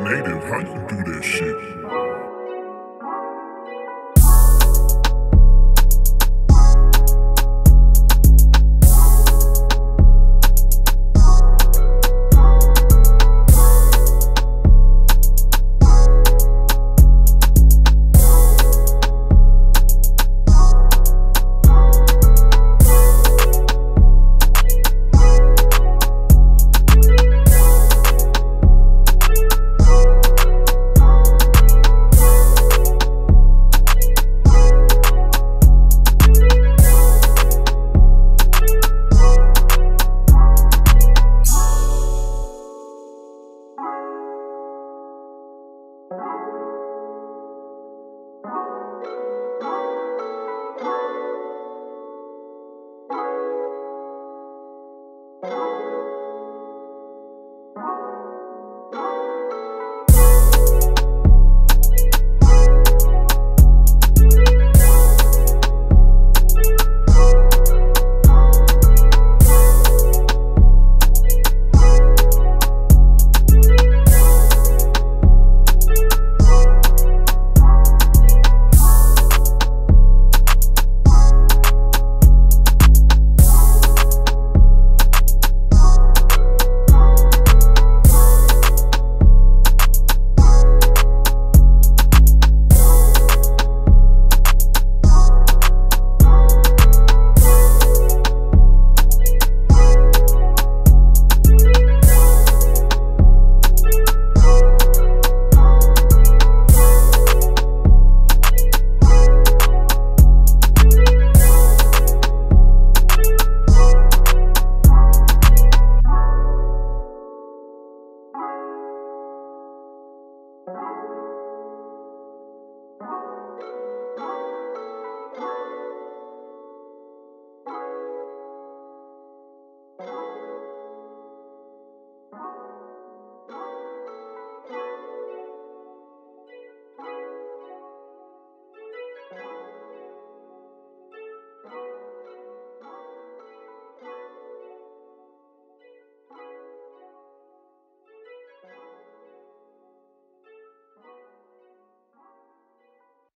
Native, how you do that shit?